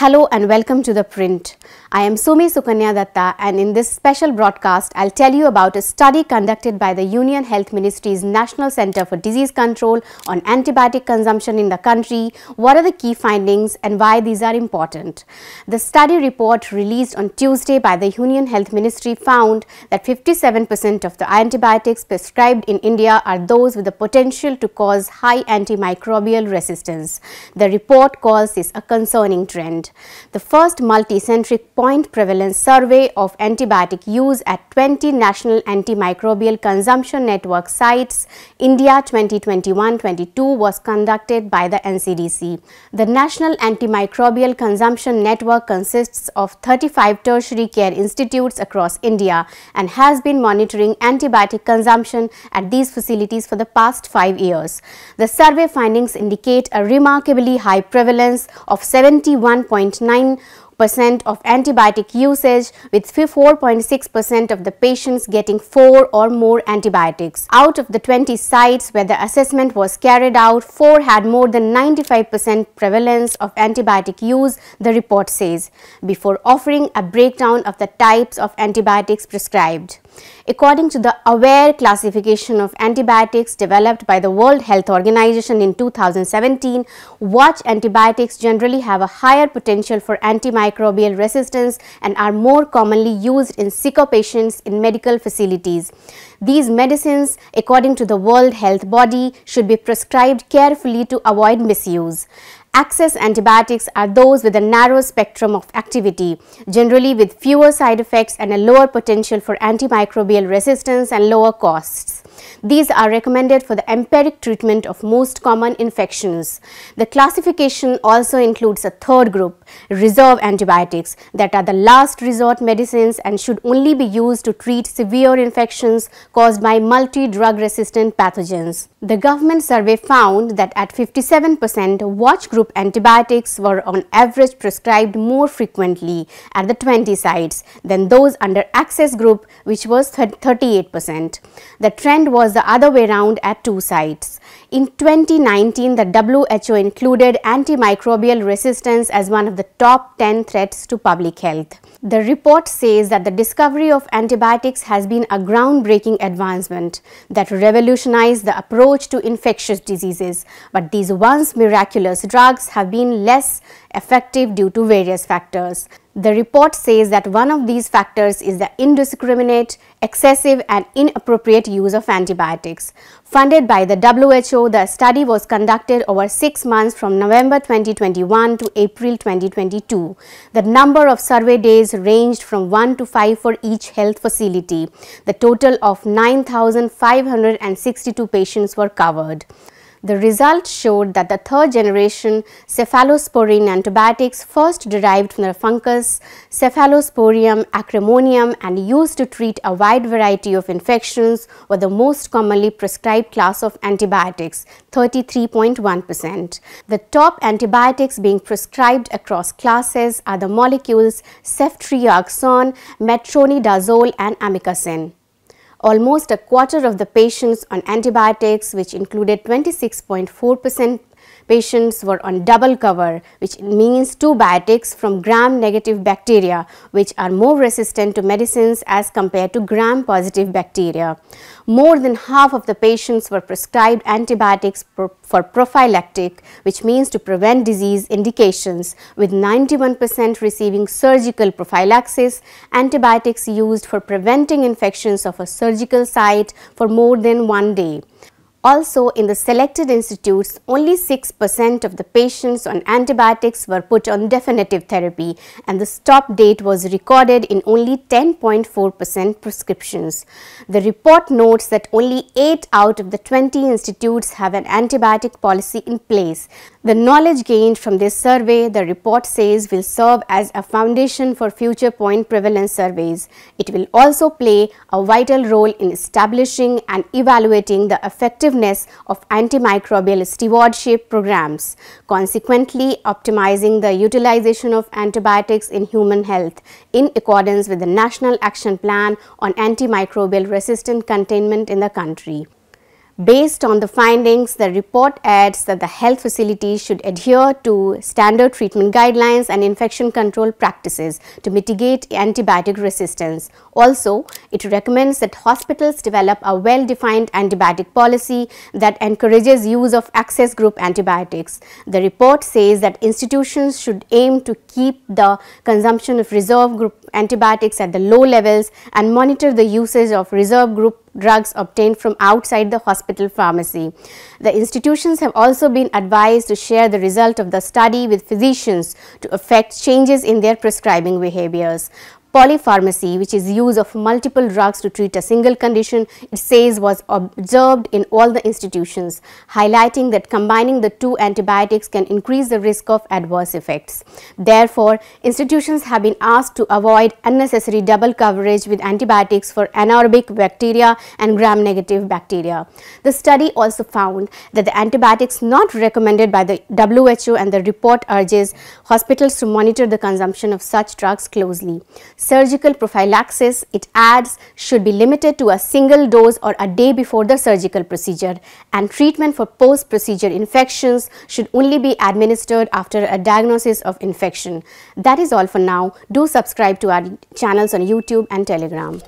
Hello and welcome to The Print. I am Sumi Sukanya Datta, and in this special broadcast I'll tell you about a study conducted by the Union Health Ministry's National Centre for Disease Control on antibiotic consumption in the country, what are the key findings and why these are important. The study report released on Tuesday by the Union Health Ministry found that 57% of the antibiotics prescribed in India are those with the potential to cause high antimicrobial resistance. The report calls this a concerning trend. The first multi-centric point prevalence survey of antibiotic use at 20 National Antimicrobial Consumption Network sites, India 2021-22, was conducted by the NCDC. The National Antimicrobial Consumption Network consists of 35 tertiary care institutes across India and has been monitoring antibiotic consumption at these facilities for the past 5 years. The survey findings indicate a remarkably high prevalence of 71.9% of antibiotic usage, with 4.6% of the patients getting 4 or more antibiotics. Out of the 20 sites where the assessment was carried out, 4 had more than 95% prevalence of antibiotic use, the report says, before offering a breakdown of the types of antibiotics prescribed. According to the AWARE classification of antibiotics developed by the World Health Organization in 2017, watch antibiotics generally have a higher potential for antimicrobial resistance and are more commonly used in sicker patients in medical facilities. These medicines, according to the World Health Body, should be prescribed carefully to avoid misuse. Access antibiotics are those with a narrow spectrum of activity, generally with fewer side effects and a lower potential for antimicrobial resistance and lower costs. These are recommended for the empiric treatment of most common infections. The classification also includes a third group, reserve antibiotics, that are the last resort medicines and should only be used to treat severe infections caused by multi-drug resistant pathogens. The government survey found that at 57%, watch group antibiotics were on average prescribed more frequently at the 20 sites than those under access group, which was 38%. The trend was the other way round at 2 sites. In 2019, the WHO included antimicrobial resistance as one of the top 10 threats to public health. The report says that the discovery of antibiotics has been a groundbreaking advancement that revolutionized the approach to infectious diseases, but these once miraculous drugs have been less effective due to various factors. The report says that one of these factors is the indiscriminate, excessive and inappropriate use of antibiotics. Funded by the WHO, the study was conducted over 6 months from November 2021 to April 2022. The number of survey days ranged from 1 to 5 for each health facility. The total of 9,562 patients were covered. The results showed that the third-generation cephalosporin antibiotics, first derived from the fungus Cephalosporium acremonium and used to treat a wide variety of infections, were the most commonly prescribed class of antibiotics, 33.1%. The top antibiotics being prescribed across classes are the molecules Ceftriaxone, Metronidazole and Amikacin. Almost a quarter of the patients on antibiotics, which included 26.4% patients, were on double cover, which means 2 biotics from gram-negative bacteria, which are more resistant to medicines as compared to gram-positive bacteria. More than half of the patients were prescribed antibiotics for prophylactic, which means to prevent disease indications, with 91% receiving surgical prophylaxis, antibiotics used for preventing infections of a surgical site for more than 1 day. Also, in the selected institutes, only 6% of the patients on antibiotics were put on definitive therapy, and the stop date was recorded in only 10.4% prescriptions. The report notes that only 8 out of the 20 institutes have an antibiotic policy in place. The knowledge gained from this survey, the report says, will serve as a foundation for future point prevalence surveys. It will also play a vital role in establishing and evaluating the effectiveness of antimicrobial stewardship programs, consequently optimizing the utilization of antibiotics in human health in accordance with the National Action Plan on Antimicrobial Resistant Containment in the country. Based on the findings, the report adds that the health facilities should adhere to standard treatment guidelines and infection control practices to mitigate antibiotic resistance. Also, it recommends that hospitals develop a well-defined antibiotic policy that encourages use of access group antibiotics. The report says that institutions should aim to keep the consumption of reserve group antibiotics at the low levels and monitor the usage of reserve group drugs obtained from outside the hospital pharmacy. The institutions have also been advised to share the result of the study with physicians to affect changes in their prescribing behaviors. Polypharmacy, which is use of multiple drugs to treat a single condition, it says was observed in all the institutions, highlighting that combining the two antibiotics can increase the risk of adverse effects. Therefore, institutions have been asked to avoid unnecessary double coverage with antibiotics for anaerobic bacteria and gram-negative bacteria. The study also found that the antibiotics not recommended by the WHO, and the report urges hospitals to monitor the consumption of such drugs closely. Surgical prophylaxis, it adds, should be limited to a single dose or a day before the surgical procedure, and treatment for post-procedure infections should only be administered after a diagnosis of infection. That is all for now. Do subscribe to our channels on YouTube and Telegram.